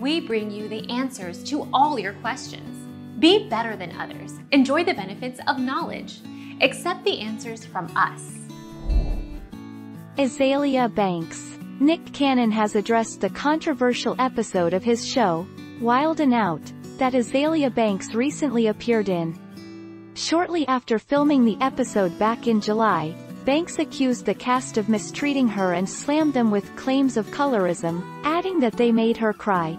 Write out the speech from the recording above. we bring you the answers to all your questions. Be better than others. Enjoy the benefits of knowledge. Accept the answers from us. Azalea Banks. Nick Cannon has addressed the controversial episode of his show, Wild N Out, that Azalea Banks recently appeared in. Shortly after filming the episode back in July, Banks accused the cast of mistreating her and slammed them with claims of colorism, adding that they made her cry.